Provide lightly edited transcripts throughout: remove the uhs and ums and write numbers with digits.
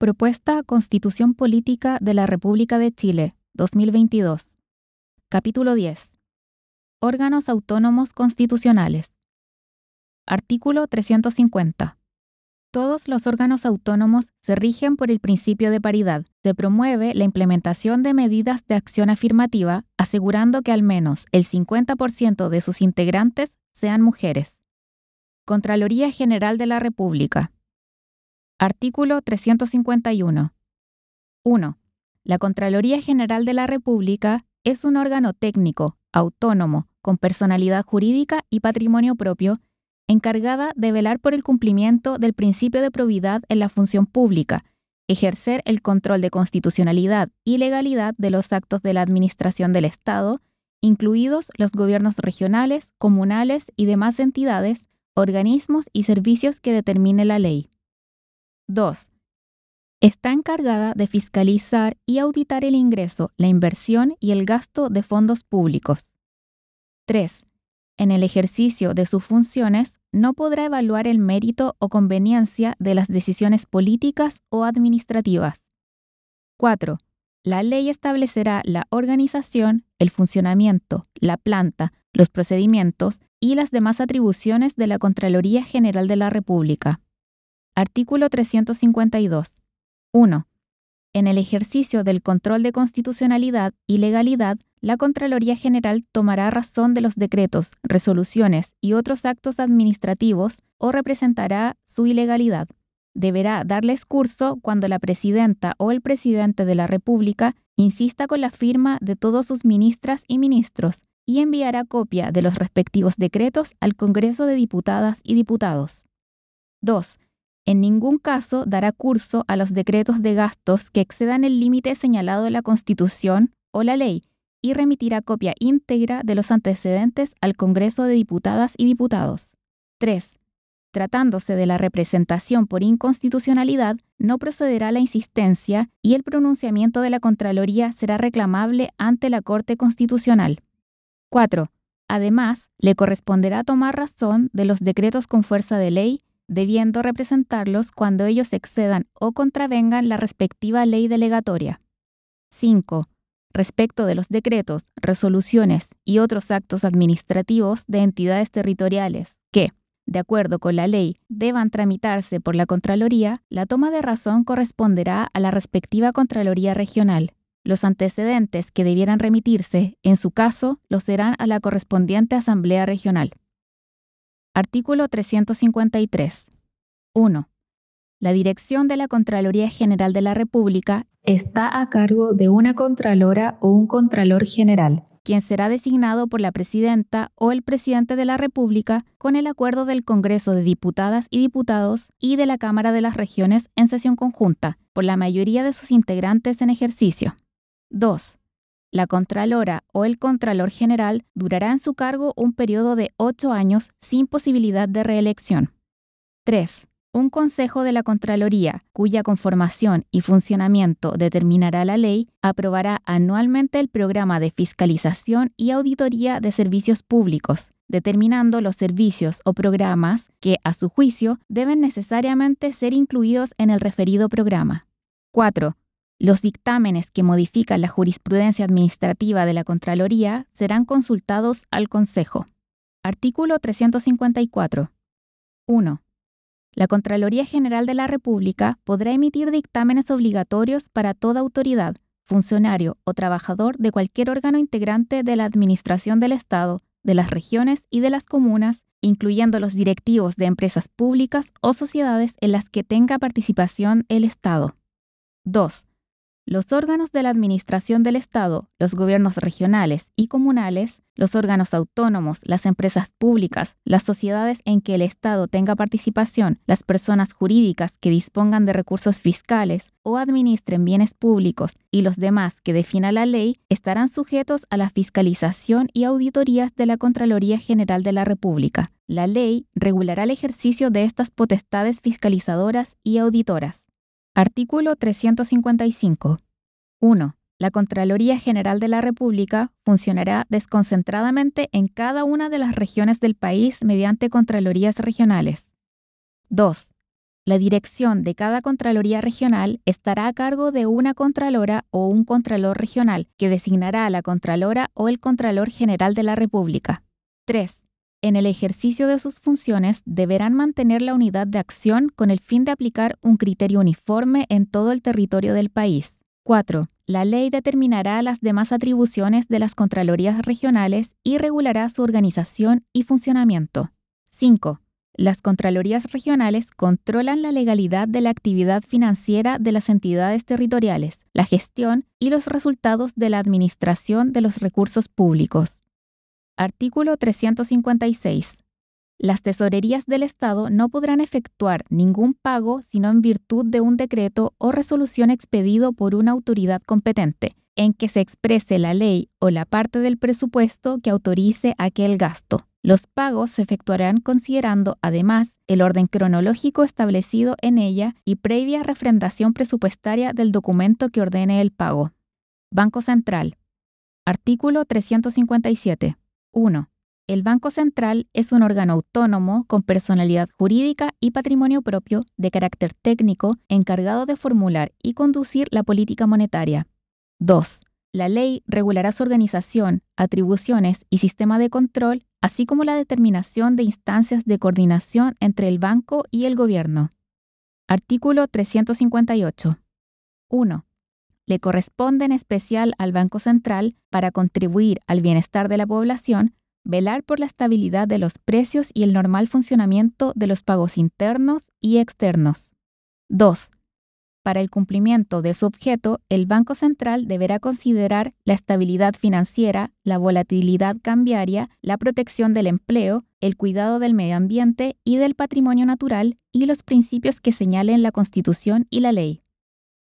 Propuesta Constitución Política de la República de Chile, 2022. Capítulo 10. Órganos autónomos constitucionales. Artículo 350. Todos los órganos autónomos se rigen por el principio de paridad. Se promueve la implementación de medidas de acción afirmativa, asegurando que al menos el 50% de sus integrantes sean mujeres. Contraloría General de la República. Artículo 351. 1. La Contraloría General de la República es un órgano técnico, autónomo, con personalidad jurídica y patrimonio propio, encargada de velar por el cumplimiento del principio de probidad en la función pública, ejercer el control de constitucionalidad y legalidad de los actos de la administración del Estado, incluidos los gobiernos regionales, comunales y demás entidades, organismos y servicios que determine la ley. 2. Está encargada de fiscalizar y auditar el ingreso, la inversión y el gasto de fondos públicos. 3. En el ejercicio de sus funciones, no podrá evaluar el mérito o conveniencia de las decisiones políticas o administrativas. 4. La ley establecerá la organización, el funcionamiento, la planta, los procedimientos y las demás atribuciones de la Contraloría General de la República. Artículo 352. 1. En el ejercicio del control de constitucionalidad y legalidad, la Contraloría General tomará razón de los decretos, resoluciones y otros actos administrativos o representará su ilegalidad. Deberá darles curso cuando la Presidenta o el Presidente de la República insista con la firma de todos sus ministras y ministros y enviará copia de los respectivos decretos al Congreso de Diputadas y Diputados. 2. En ningún caso dará curso a los decretos de gastos que excedan el límite señalado en la Constitución o la ley y remitirá copia íntegra de los antecedentes al Congreso de Diputadas y Diputados. 3. Tratándose de la representación por inconstitucionalidad, no procederá la insistencia y el pronunciamiento de la Contraloría será reclamable ante la Corte Constitucional. 4. Además, le corresponderá tomar razón de los decretos con fuerza de ley, debiendo representarlos cuando ellos excedan o contravengan la respectiva ley delegatoria. 5. Respecto de los decretos, resoluciones y otros actos administrativos de entidades territoriales que, de acuerdo con la ley, deban tramitarse por la Contraloría, la toma de razón corresponderá a la respectiva Contraloría Regional. Los antecedentes que debieran remitirse, en su caso, los serán a la correspondiente Asamblea Regional. Artículo 353. 1. La dirección de la Contraloría General de la República está a cargo de una contralora o un contralor general, quien será designado por la Presidenta o el Presidente de la República con el acuerdo del Congreso de Diputadas y Diputados y de la Cámara de las Regiones en sesión conjunta, por la mayoría de sus integrantes en ejercicio. 2. La contralora o el contralor general durará en su cargo un periodo de 8 años sin posibilidad de reelección. 3. Un consejo de la Contraloría, cuya conformación y funcionamiento determinará la ley, aprobará anualmente el programa de fiscalización y auditoría de servicios públicos, determinando los servicios o programas que, a su juicio, deben necesariamente ser incluidos en el referido programa. 4. Los dictámenes que modifican la jurisprudencia administrativa de la Contraloría serán consultados al Consejo. Artículo 354. 1. La Contraloría General de la República podrá emitir dictámenes obligatorios para toda autoridad, funcionario o trabajador de cualquier órgano integrante de la Administración del Estado, de las regiones y de las comunas, incluyendo los directivos de empresas públicas o sociedades en las que tenga participación el Estado. 2. Los órganos de la Administración del Estado, los gobiernos regionales y comunales, los órganos autónomos, las empresas públicas, las sociedades en que el Estado tenga participación, las personas jurídicas que dispongan de recursos fiscales o administren bienes públicos y los demás que defina la ley, estarán sujetos a la fiscalización y auditorías de la Contraloría General de la República. La ley regulará el ejercicio de estas potestades fiscalizadoras y auditoras. Artículo 355. 1. La Contraloría General de la República funcionará desconcentradamente en cada una de las regiones del país mediante contralorías regionales. 2. La dirección de cada Contraloría Regional estará a cargo de una Contralora o un Contralor Regional, que designará a la Contralora o el Contralor General de la República. 3. En el ejercicio de sus funciones deberán mantener la unidad de acción con el fin de aplicar un criterio uniforme en todo el territorio del país. 4. La ley determinará las demás atribuciones de las Contralorías regionales y regulará su organización y funcionamiento. 5. Las Contralorías regionales controlan la legalidad de la actividad financiera de las entidades territoriales, la gestión y los resultados de la administración de los recursos públicos. Artículo 356. Las tesorerías del Estado no podrán efectuar ningún pago sino en virtud de un decreto o resolución expedido por una autoridad competente, en que se exprese la ley o la parte del presupuesto que autorice aquel gasto. Los pagos se efectuarán considerando, además, el orden cronológico establecido en ella y previa refrendación presupuestaria del documento que ordene el pago. Banco Central. Artículo 357. 1. El Banco Central es un órgano autónomo con personalidad jurídica y patrimonio propio de carácter técnico encargado de formular y conducir la política monetaria. 2. La ley regulará su organización, atribuciones y sistema de control, así como la determinación de instancias de coordinación entre el Banco y el Gobierno. Artículo 358. 1. Le corresponde en especial al Banco Central, para contribuir al bienestar de la población, velar por la estabilidad de los precios y el normal funcionamiento de los pagos internos y externos. 2. Para el cumplimiento de su objeto, el Banco Central deberá considerar la estabilidad financiera, la volatilidad cambiaria, la protección del empleo, el cuidado del medio ambiente y del patrimonio natural y los principios que señalen la Constitución y la ley.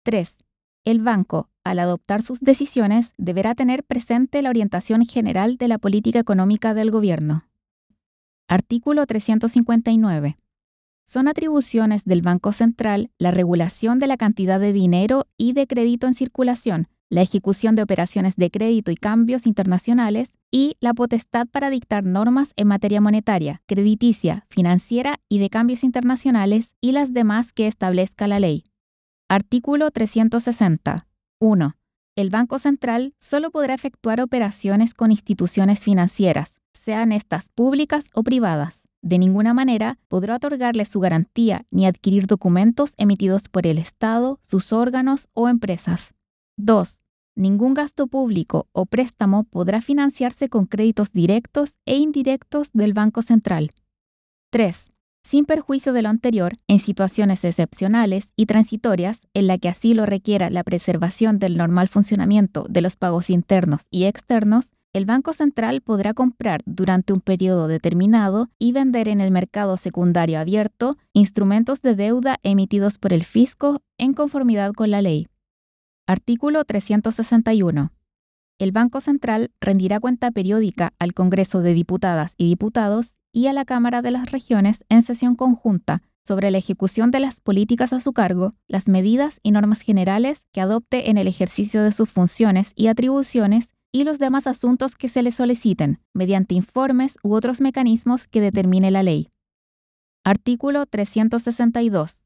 3. El Banco, al adoptar sus decisiones, deberá tener presente la orientación general de la política económica del Gobierno. Artículo 359. Son atribuciones del Banco Central la regulación de la cantidad de dinero y de crédito en circulación, la ejecución de operaciones de crédito y cambios internacionales, y la potestad para dictar normas en materia monetaria, crediticia, financiera y de cambios internacionales y las demás que establezca la ley. Artículo 360. 1. El Banco Central solo podrá efectuar operaciones con instituciones financieras, sean estas públicas o privadas. De ninguna manera podrá otorgarle su garantía ni adquirir documentos emitidos por el Estado, sus órganos o empresas. 2. Ningún gasto público o préstamo podrá financiarse con créditos directos e indirectos del Banco Central. 3. Sin perjuicio de lo anterior, en situaciones excepcionales y transitorias, en la que así lo requiera la preservación del normal funcionamiento de los pagos internos y externos, el Banco Central podrá comprar durante un periodo determinado y vender en el mercado secundario abierto instrumentos de deuda emitidos por el fisco en conformidad con la ley. Artículo 361. El Banco Central rendirá cuenta periódica al Congreso de Diputadas y Diputados y a la Cámara de las Regiones en sesión conjunta sobre la ejecución de las políticas a su cargo, las medidas y normas generales que adopte en el ejercicio de sus funciones y atribuciones y los demás asuntos que se le soliciten, mediante informes u otros mecanismos que determine la ley. Artículo 362.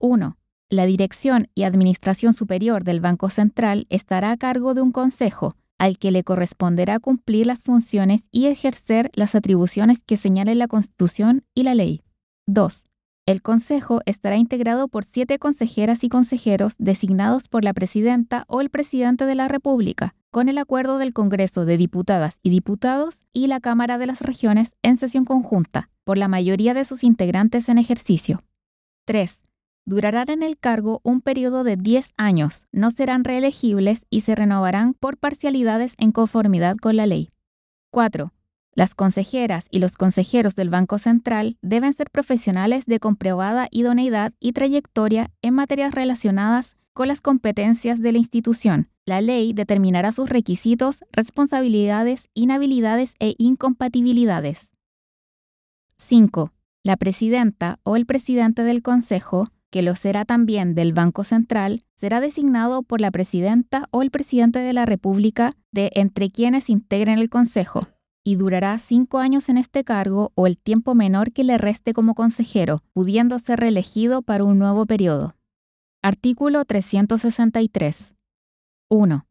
1. La dirección y administración superior del Banco Central estará a cargo de un consejo, al que le corresponderá cumplir las funciones y ejercer las atribuciones que señalen la Constitución y la ley. 2. El Consejo estará integrado por 7 consejeras y consejeros designados por la Presidenta o el Presidente de la República, con el acuerdo del Congreso de Diputadas y Diputados y la Cámara de las Regiones en sesión conjunta, por la mayoría de sus integrantes en ejercicio. 3. Durarán en el cargo un periodo de 10 años, no serán reelegibles y se renovarán por parcialidades en conformidad con la ley. 4. Las consejeras y los consejeros del Banco Central deben ser profesionales de comprobada idoneidad y trayectoria en materias relacionadas con las competencias de la institución. La ley determinará sus requisitos, responsabilidades, inhabilidades e incompatibilidades. 5. La presidenta o el presidente del Consejo, que lo será también del Banco Central, será designado por la Presidenta o el Presidente de la República de entre quienes integren el Consejo, y durará 5 años en este cargo o el tiempo menor que le reste como consejero, pudiendo ser reelegido para un nuevo periodo. Artículo 363. 1.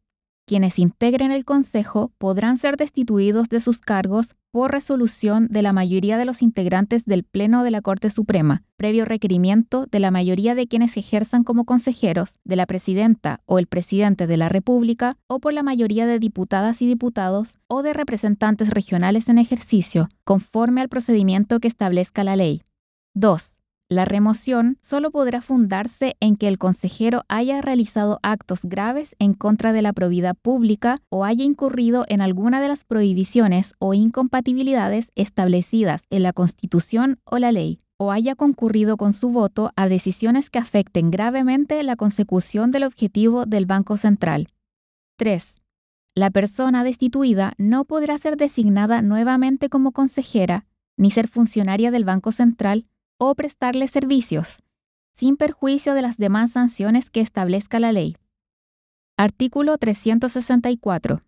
Quienes integren el Consejo podrán ser destituidos de sus cargos por resolución de la mayoría de los integrantes del Pleno de la Corte Suprema, previo requerimiento de la mayoría de quienes ejerzan como consejeros, de la Presidenta o el Presidente de la República, o por la mayoría de diputadas y diputados o de representantes regionales en ejercicio, conforme al procedimiento que establezca la ley. 2. La remoción solo podrá fundarse en que el consejero haya realizado actos graves en contra de la probidad pública o haya incurrido en alguna de las prohibiciones o incompatibilidades establecidas en la Constitución o la ley, o haya concurrido con su voto a decisiones que afecten gravemente la consecución del objetivo del Banco Central. 3. La persona destituida no podrá ser designada nuevamente como consejera, ni ser funcionaria del Banco Central, o prestarle servicios, sin perjuicio de las demás sanciones que establezca la ley. Artículo 364.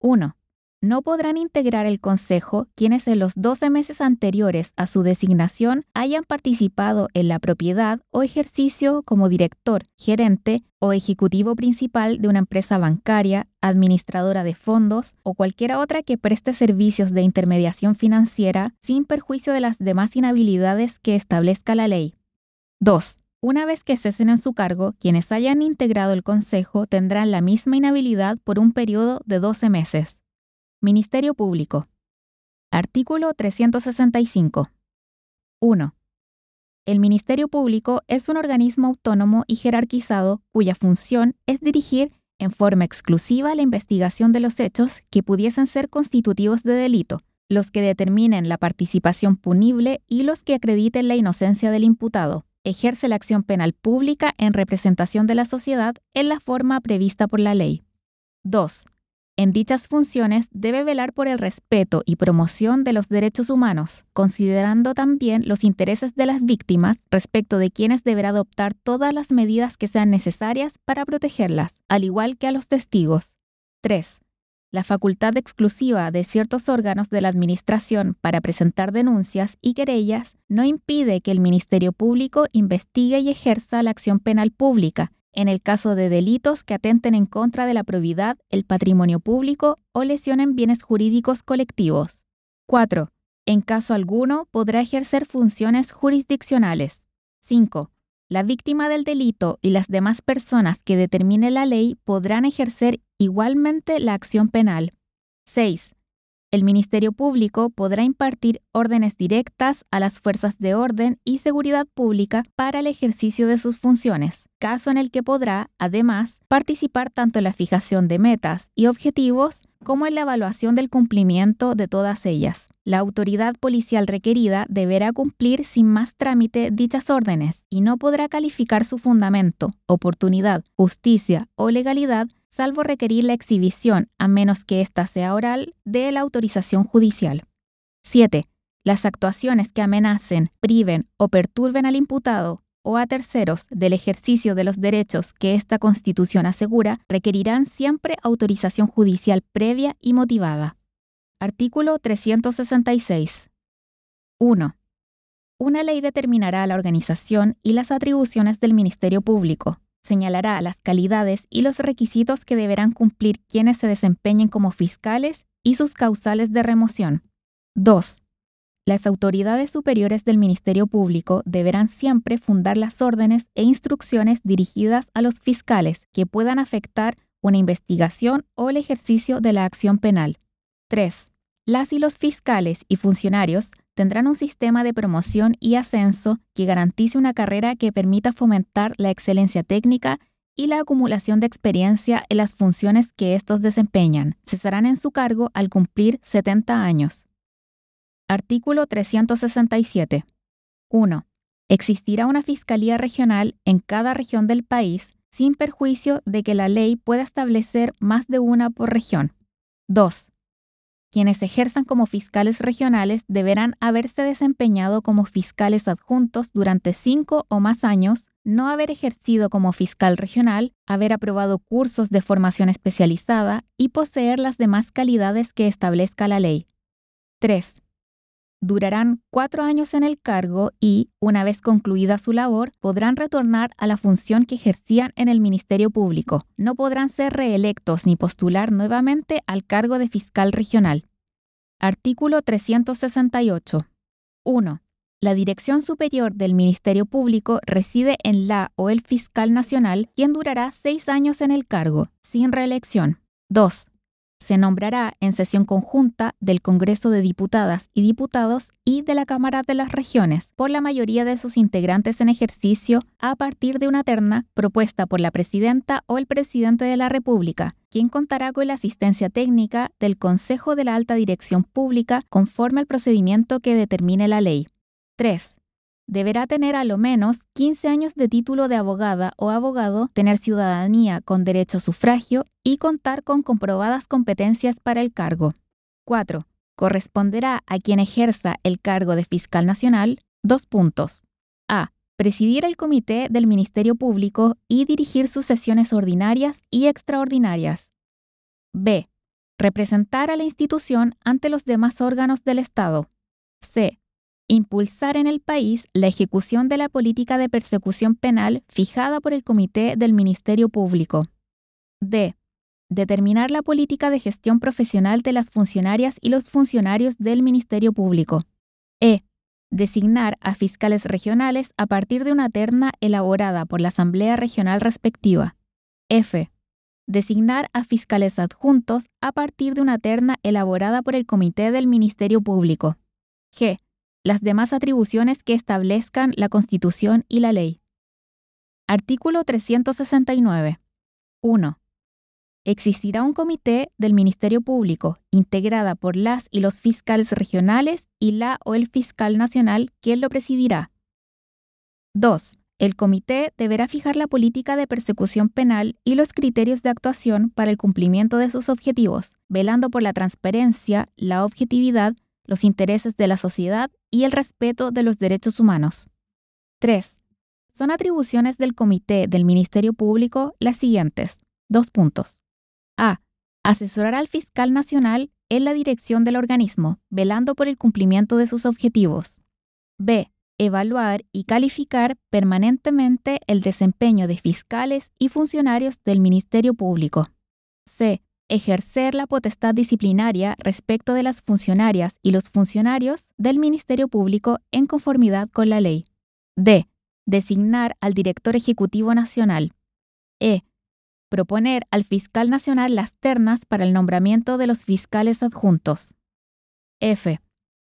1. No podrán integrar el Consejo quienes en los 12 meses anteriores a su designación hayan participado en la propiedad o ejercicio como director, gerente o ejecutivo principal de una empresa bancaria, administradora de fondos o cualquier otra que preste servicios de intermediación financiera sin perjuicio de las demás inhabilidades que establezca la ley. 2. Una vez que cesen en su cargo, quienes hayan integrado el Consejo tendrán la misma inhabilidad por un periodo de 12 meses. Ministerio Público. Artículo 365. 1. El Ministerio Público es un organismo autónomo y jerarquizado cuya función es dirigir en forma exclusiva la investigación de los hechos que pudiesen ser constitutivos de delito, los que determinen la participación punible y los que acrediten la inocencia del imputado. Ejerce la acción penal pública en representación de la sociedad en la forma prevista por la ley. 2. En dichas funciones debe velar por el respeto y promoción de los derechos humanos, considerando también los intereses de las víctimas respecto de quienes deberá adoptar todas las medidas que sean necesarias para protegerlas, al igual que a los testigos. 3. La facultad exclusiva de ciertos órganos de la Administración para presentar denuncias y querellas no impide que el Ministerio Público investigue y ejerza la acción penal pública, en el caso de delitos que atenten en contra de la probidad, el patrimonio público o lesionen bienes jurídicos colectivos. 4. En caso alguno, podrá ejercer funciones jurisdiccionales. 5. La víctima del delito y las demás personas que determine la ley podrán ejercer igualmente la acción penal. 6. El Ministerio Público podrá impartir órdenes directas a las fuerzas de orden y seguridad pública para el ejercicio de sus funciones, caso en el que podrá, además, participar tanto en la fijación de metas y objetivos como en la evaluación del cumplimiento de todas ellas. La autoridad policial requerida deberá cumplir sin más trámite dichas órdenes y no podrá calificar su fundamento, oportunidad, justicia o legalidad, salvo requerir la exhibición, a menos que ésta sea oral, de la autorización judicial. 7. Las actuaciones que amenacen, priven o perturben al imputado o a terceros del ejercicio de los derechos que esta Constitución asegura requerirán siempre autorización judicial previa y motivada. Artículo 366. 1. Una ley determinará la organización y las atribuciones del Ministerio Público. Señalará las calidades y los requisitos que deberán cumplir quienes se desempeñen como fiscales y sus causales de remoción. 2. Las autoridades superiores del Ministerio Público deberán siempre fundar las órdenes e instrucciones dirigidas a los fiscales que puedan afectar una investigación o el ejercicio de la acción penal. 3. Las y los fiscales y funcionarios tendrán un sistema de promoción y ascenso que garantice una carrera que permita fomentar la excelencia técnica y la acumulación de experiencia en las funciones que estos desempeñan. Cesarán en su cargo al cumplir 70 años. Artículo 367. 1. Existirá una fiscalía regional en cada región del país, sin perjuicio de que la ley pueda establecer más de una por región. 2. Quienes ejerzan como fiscales regionales deberán haberse desempeñado como fiscales adjuntos durante 5 o más años, no haber ejercido como fiscal regional, haber aprobado cursos de formación especializada y poseer las demás calidades que establezca la ley. 3. Durarán 4 años en el cargo y, una vez concluida su labor, podrán retornar a la función que ejercían en el Ministerio Público. No podrán ser reelectos ni postular nuevamente al cargo de fiscal regional. Artículo 368. 1. La Dirección Superior del Ministerio Público reside en la o el fiscal nacional, quien durará 6 años en el cargo, sin reelección. 2. Se nombrará en sesión conjunta del Congreso de Diputadas y Diputados y de la Cámara de las Regiones por la mayoría de sus integrantes en ejercicio a partir de una terna propuesta por la Presidenta o el Presidente de la República, quien contará con la asistencia técnica del Consejo de la Alta Dirección Pública conforme al procedimiento que determine la ley. 3. Deberá tener a lo menos 15 años de título de abogada o abogado, tener ciudadanía con derecho a sufragio y contar con comprobadas competencias para el cargo. 4. Corresponderá a quien ejerza el cargo de fiscal nacional, 2 puntos. A. Presidir el comité del Ministerio Público y dirigir sus sesiones ordinarias y extraordinarias. B. Representar a la institución ante los demás órganos del Estado. C. Impulsar en el país la ejecución de la política de persecución penal fijada por el Comité del Ministerio Público. D. Determinar la política de gestión profesional de las funcionarias y los funcionarios del Ministerio Público. E. Designar a fiscales regionales a partir de una terna elaborada por la Asamblea Regional respectiva. F. Designar a fiscales adjuntos a partir de una terna elaborada por el Comité del Ministerio Público. G. Las demás atribuciones que establezcan la Constitución y la ley. Artículo 369. 1. Existirá un comité del Ministerio Público, integrada por las y los fiscales regionales y la o el fiscal nacional, quien lo presidirá. 2. El comité deberá fijar la política de persecución penal y los criterios de actuación para el cumplimiento de sus objetivos, velando por la transparencia, la objetividad, los intereses de la sociedad y el respeto de los derechos humanos. 3. Son atribuciones del Comité del Ministerio Público las siguientes. 2 puntos. A. Asesorar al fiscal nacional en la dirección del organismo, velando por el cumplimiento de sus objetivos. B. Evaluar y calificar permanentemente el desempeño de fiscales y funcionarios del Ministerio Público. C. Ejercer la potestad disciplinaria respecto de las funcionarias y los funcionarios del Ministerio Público en conformidad con la ley. D. Designar al Director Ejecutivo Nacional. E. Proponer al Fiscal Nacional las ternas para el nombramiento de los fiscales adjuntos. F.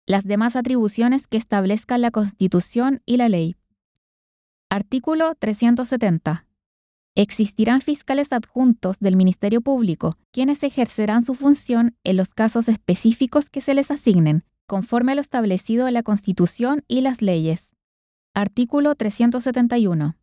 Las demás atribuciones que establezcan la Constitución y la ley. Artículo 370. Existirán fiscales adjuntos del Ministerio Público, quienes ejercerán su función en los casos específicos que se les asignen, conforme a lo establecido en la Constitución y las leyes. Artículo 371.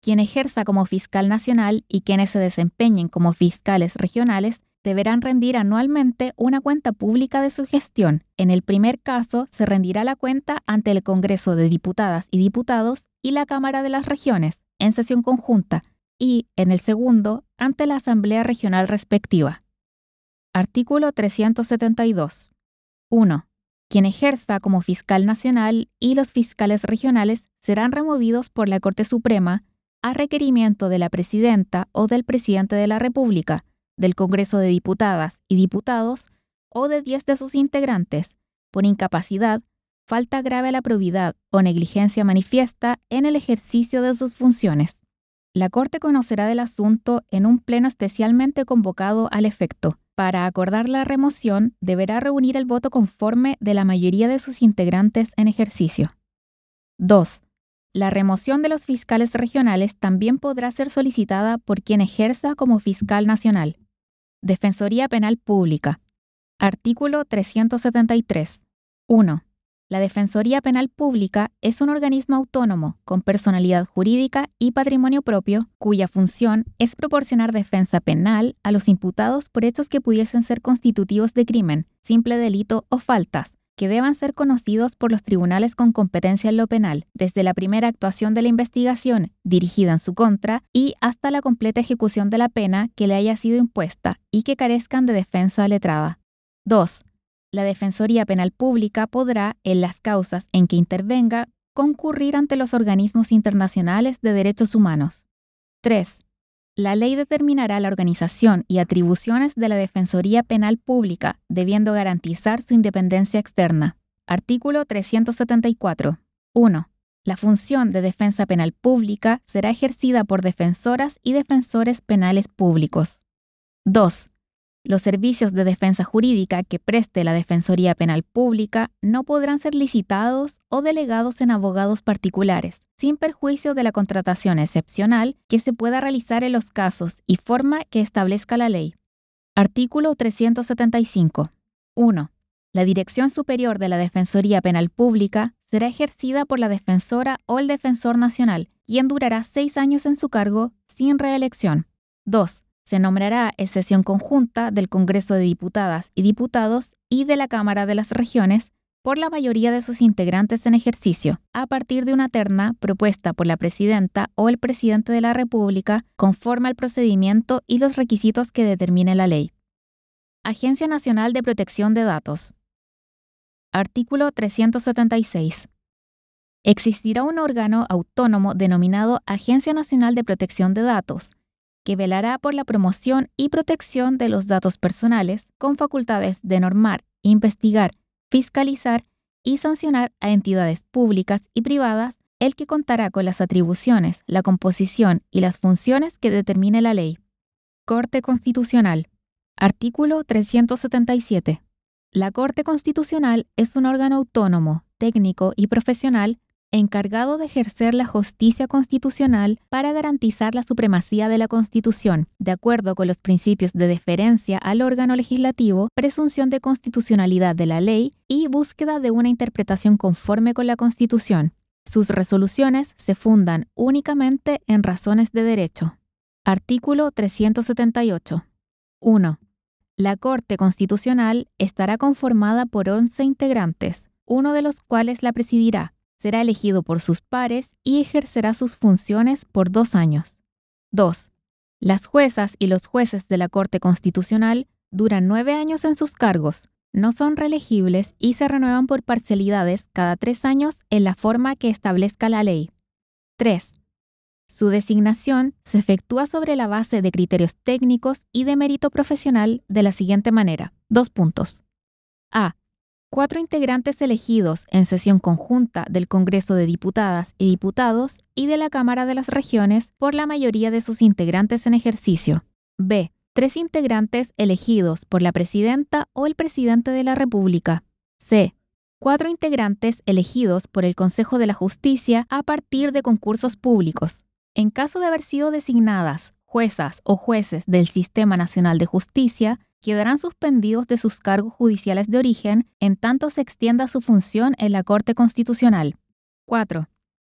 Quien ejerza como fiscal nacional y quienes se desempeñen como fiscales regionales deberán rendir anualmente una cuenta pública de su gestión. En el primer caso, se rendirá la cuenta ante el Congreso de Diputadas y Diputados y la Cámara de las Regiones, en sesión conjunta, y, en el segundo, ante la Asamblea Regional respectiva. Artículo 372. 1. Quien ejerza como fiscal nacional y los fiscales regionales serán removidos por la Corte Suprema a requerimiento de la Presidenta o del Presidente de la República, del Congreso de Diputadas y Diputados o de 10 de sus integrantes, por incapacidad, falta grave a la probidad o negligencia manifiesta en el ejercicio de sus funciones. La Corte conocerá del asunto en un pleno especialmente convocado al efecto. Para acordar la remoción, deberá reunir el voto conforme de la mayoría de sus integrantes en ejercicio. 2. La remoción de los fiscales regionales también podrá ser solicitada por quien ejerza como fiscal nacional. Defensoría Penal Pública. Artículo 373. 1. La Defensoría Penal Pública es un organismo autónomo, con personalidad jurídica y patrimonio propio, cuya función es proporcionar defensa penal a los imputados por hechos que pudiesen ser constitutivos de crimen, simple delito o faltas, que deban ser conocidos por los tribunales con competencia en lo penal, desde la primera actuación de la investigación dirigida en su contra y hasta la completa ejecución de la pena que le haya sido impuesta y que carezcan de defensa letrada. 2. la Defensoría Penal Pública podrá, en las causas en que intervenga, concurrir ante los organismos internacionales de derechos humanos. 3. La ley determinará la organización y atribuciones de la Defensoría Penal Pública, debiendo garantizar su independencia externa. Artículo 374. 1. La función de defensa penal pública será ejercida por defensoras y defensores penales públicos. 2. Los servicios de defensa jurídica que preste la Defensoría Penal Pública no podrán ser licitados o delegados en abogados particulares, sin perjuicio de la contratación excepcional que se pueda realizar en los casos y forma que establezca la ley. Artículo 375. 1. La Dirección Superior de la Defensoría Penal Pública será ejercida por la defensora o el defensor nacional, quien durará 6 años en su cargo sin reelección. 2. Se nombrará en sesión conjunta del Congreso de Diputadas y Diputados y de la Cámara de las Regiones por la mayoría de sus integrantes en ejercicio, a partir de una terna propuesta por la Presidenta o el Presidente de la República, conforme al procedimiento y los requisitos que determine la ley. Agencia Nacional de Protección de Datos. Artículo 376. Existirá un órgano autónomo denominado Agencia Nacional de Protección de Datos, que velará por la promoción y protección de los datos personales, con facultades de normar, investigar, fiscalizar y sancionar a entidades públicas y privadas, el que contará con las atribuciones, la composición y las funciones que determine la ley. Corte Constitucional. Artículo 377. La Corte Constitucional es un órgano autónomo, técnico y profesional encargado de ejercer la justicia constitucional para garantizar la supremacía de la Constitución, de acuerdo con los principios de deferencia al órgano legislativo, presunción de constitucionalidad de la ley y búsqueda de una interpretación conforme con la Constitución. Sus resoluciones se fundan únicamente en razones de derecho. Artículo 378. 1. La Corte Constitucional estará conformada por 11 integrantes, uno de los cuales la presidirá. Será elegido por sus pares y ejercerá sus funciones por 2 años. 2. Las juezas y los jueces de la Corte Constitucional duran 9 años en sus cargos, no son reelegibles y se renuevan por parcialidades cada 3 años en la forma que establezca la ley. 3. Su designación se efectúa sobre la base de criterios técnicos y de mérito profesional de la siguiente manera. 2 puntos. A. 4 integrantes elegidos en sesión conjunta del Congreso de Diputadas y Diputados y de la Cámara de las Regiones por la mayoría de sus integrantes en ejercicio. B. 3 integrantes elegidos por la Presidenta o el Presidente de la República. C. 4 integrantes elegidos por el Consejo de la Justicia a partir de concursos públicos. En caso de haber sido designadas juezas o jueces del Sistema Nacional de Justicia, quedarán suspendidos de sus cargos judiciales de origen en tanto se extienda su función en la Corte Constitucional. 4.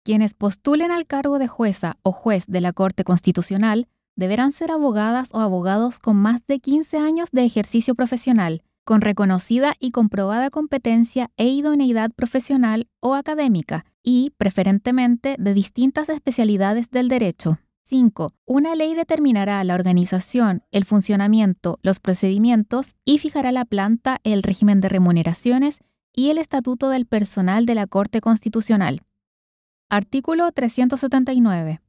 Quienes postulen al cargo de jueza o juez de la Corte Constitucional deberán ser abogadas o abogados con más de 15 años de ejercicio profesional, con reconocida y comprobada competencia e idoneidad profesional o académica y, preferentemente, de distintas especialidades del derecho. 5. Una ley determinará la organización, el funcionamiento, los procedimientos y fijará la planta, el régimen de remuneraciones y el estatuto del personal de la Corte Constitucional. Artículo 379.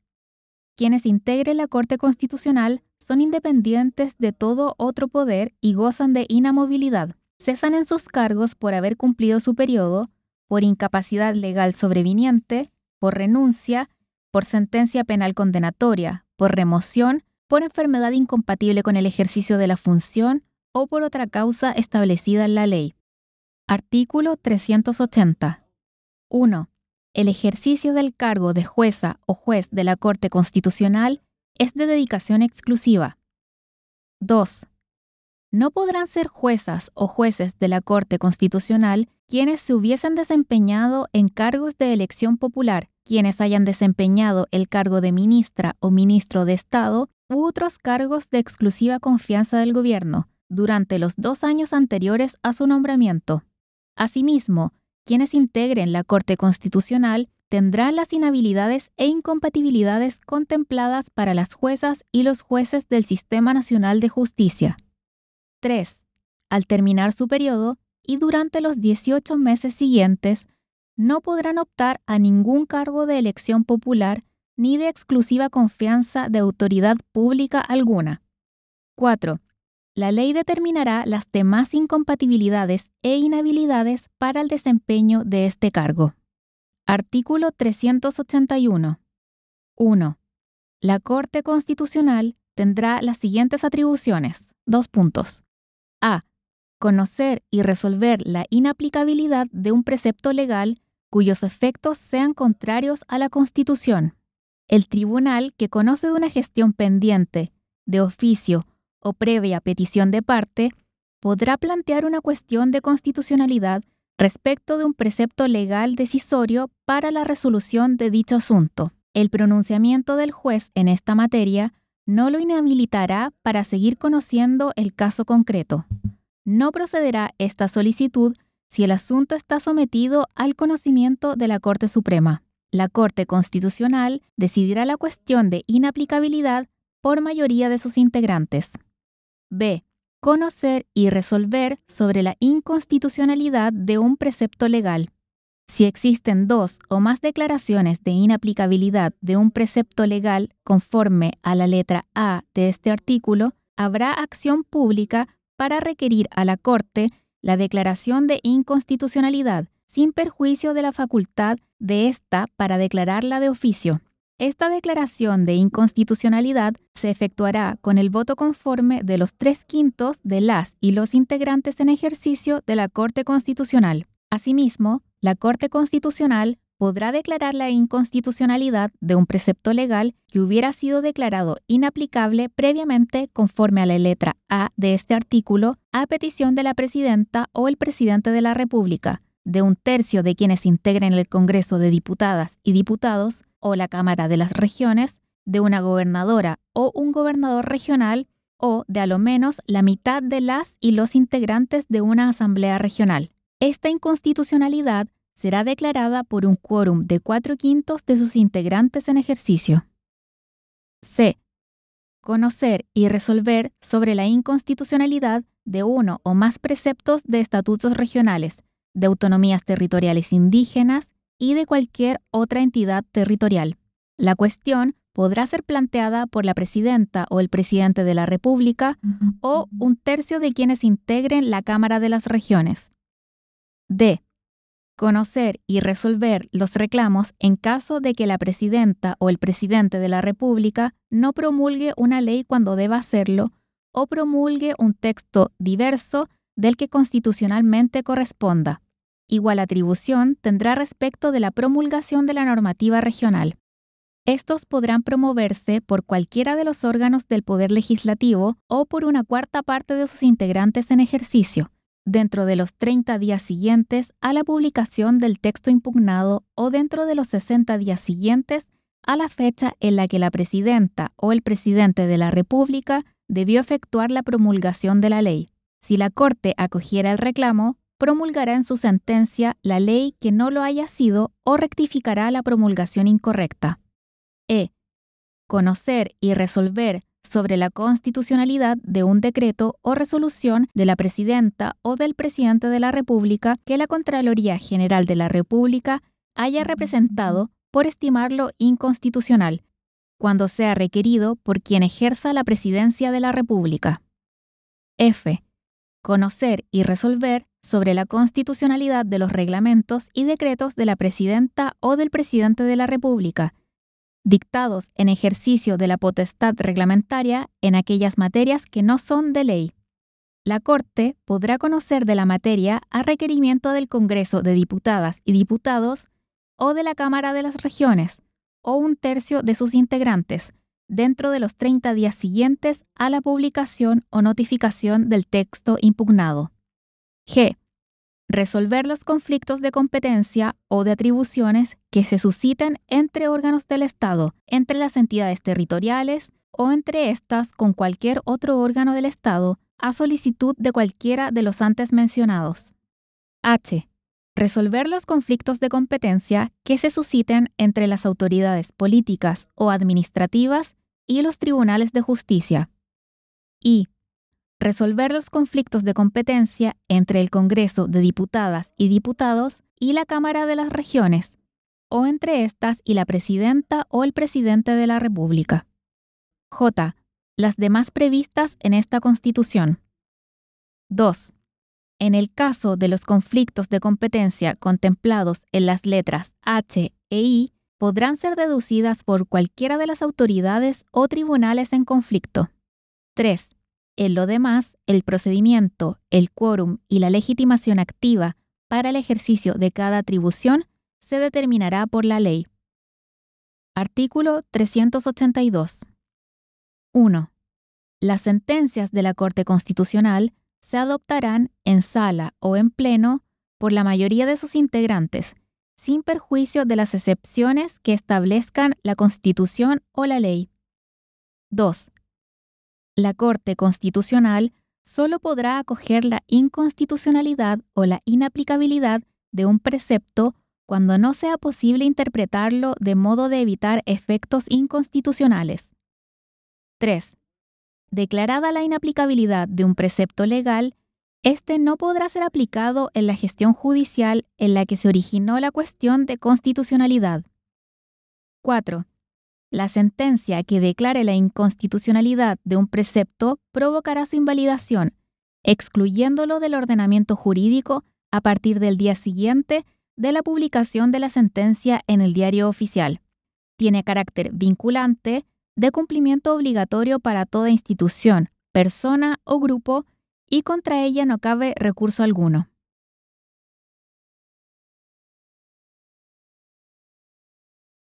Quienes integren la Corte Constitucional son independientes de todo otro poder y gozan de inamovilidad. Cesan en sus cargos por haber cumplido su periodo, por incapacidad legal sobreviniente, por renuncia, por sentencia penal condenatoria, por remoción, por enfermedad incompatible con el ejercicio de la función o por otra causa establecida en la ley. Artículo 380. 1. El ejercicio del cargo de jueza o juez de la Corte Constitucional es de dedicación exclusiva. 2. No podrán ser juezas o jueces de la Corte Constitucional quienes se hubiesen desempeñado en cargos de elección popular, quienes hayan desempeñado el cargo de ministra o ministro de Estado u otros cargos de exclusiva confianza del gobierno durante los 2 años anteriores a su nombramiento. Asimismo, quienes integren la Corte Constitucional tendrán las inhabilidades e incompatibilidades contempladas para las juezas y los jueces del Sistema Nacional de Justicia. 3. Al terminar su periodo, y durante los 18 meses siguientes no podrán optar a ningún cargo de elección popular ni de exclusiva confianza de autoridad pública alguna. 4. La ley determinará las demás incompatibilidades e inhabilidades para el desempeño de este cargo. Artículo 381. 1. La Corte Constitucional tendrá las siguientes atribuciones. 2 puntos. A. Conocer y resolver la inaplicabilidad de un precepto legal cuyos efectos sean contrarios a la Constitución. El tribunal que conoce de una gestión pendiente, de oficio o previa petición de parte, podrá plantear una cuestión de constitucionalidad respecto de un precepto legal decisorio para la resolución de dicho asunto. El pronunciamiento del juez en esta materia no lo inhabilitará para seguir conociendo el caso concreto. No procederá esta solicitud si el asunto está sometido al conocimiento de la Corte Suprema. La Corte Constitucional decidirá la cuestión de inaplicabilidad por mayoría de sus integrantes. B. Conocer y resolver sobre la inconstitucionalidad de un precepto legal. Si existen 2 o más declaraciones de inaplicabilidad de un precepto legal conforme a la letra A de este artículo, habrá acción pública para requerir a la Corte la declaración de inconstitucionalidad, sin perjuicio de la facultad de ésta para declararla de oficio. Esta declaración de inconstitucionalidad se efectuará con el voto conforme de los 3/5 de las y los integrantes en ejercicio de la Corte Constitucional. Asimismo, la Corte Constitucional podrá declarar la inconstitucionalidad de un precepto legal que hubiera sido declarado inaplicable previamente conforme a la letra A de este artículo, a petición de la Presidenta o el Presidente de la República, de 1/3 de quienes integren el Congreso de Diputadas y Diputados o la Cámara de las Regiones, de una gobernadora o un gobernador regional o de a lo menos la mitad de las y los integrantes de una asamblea regional. Esta inconstitucionalidad será declarada por un quórum de 4/5 de sus integrantes en ejercicio. C. Conocer y resolver sobre la inconstitucionalidad de 1 o más preceptos de estatutos regionales, de autonomías territoriales indígenas y de cualquier otra entidad territorial. La cuestión podrá ser planteada por la Presidenta o el Presidente de la República o 1/3 de quienes integren la Cámara de las Regiones. D. Conocer y resolver los reclamos en caso de que la Presidenta o el Presidente de la República no promulgue una ley cuando deba hacerlo o promulgue un texto diverso del que constitucionalmente corresponda. Igual atribución tendrá respecto de la promulgación de la normativa regional. Estos podrán promoverse por cualquiera de los órganos del Poder Legislativo o por una 1/4 parte de sus integrantes en ejercicio, dentro de los 30 días siguientes a la publicación del texto impugnado o dentro de los 60 días siguientes a la fecha en la que la Presidenta o el Presidente de la República debió efectuar la promulgación de la ley. Si la Corte acogiera el reclamo, promulgará en su sentencia la ley que no lo haya sido o rectificará la promulgación incorrecta. E. Conocer y resolver sobre la constitucionalidad de un decreto o resolución de la Presidenta o del Presidente de la República que la Contraloría General de la República haya representado por estimarlo inconstitucional, cuando sea requerido por quien ejerza la Presidencia de la República. F. Conocer y resolver sobre la constitucionalidad de los reglamentos y decretos de la Presidenta o del Presidente de la República, dictados en ejercicio de la potestad reglamentaria en aquellas materias que no son de ley. La Corte podrá conocer de la materia a requerimiento del Congreso de Diputadas y Diputados o de la Cámara de las Regiones, o 1/3 de sus integrantes, dentro de los 30 días siguientes a la publicación o notificación del texto impugnado. G. Resolver los conflictos de competencia o de atribuciones que se susciten entre órganos del Estado, entre las entidades territoriales o entre éstas con cualquier otro órgano del Estado, a solicitud de cualquiera de los antes mencionados. H. Resolver los conflictos de competencia que se susciten entre las autoridades políticas o administrativas y los tribunales de justicia. I. resolver los conflictos de competencia entre el Congreso de Diputadas y Diputados y la Cámara de las Regiones, o entre estas y la Presidenta o el Presidente de la República. J. Las demás previstas en esta Constitución. 2. En el caso de los conflictos de competencia contemplados en las letras H e I, podrán ser deducidas por cualquiera de las autoridades o tribunales en conflicto. 3. En lo demás, el procedimiento, el quórum y la legitimación activa para el ejercicio de cada atribución se determinará por la ley. Artículo 382. 1. Las sentencias de la Corte Constitucional se adoptarán en sala o en pleno por la mayoría de sus integrantes, sin perjuicio de las excepciones que establezcan la Constitución o la ley. 2. La Corte Constitucional solo podrá acoger la inconstitucionalidad o la inaplicabilidad de un precepto cuando no sea posible interpretarlo de modo de evitar efectos inconstitucionales. 3. Declarada la inaplicabilidad de un precepto legal, este no podrá ser aplicado en la gestión judicial en la que se originó la cuestión de constitucionalidad. 4. La sentencia que declare la inconstitucionalidad de un precepto provocará su invalidación, excluyéndolo del ordenamiento jurídico a partir del día siguiente de la publicación de la sentencia en el Diario Oficial. Tiene carácter vinculante, de cumplimiento obligatorio para toda institución, persona o grupo, y contra ella no cabe recurso alguno.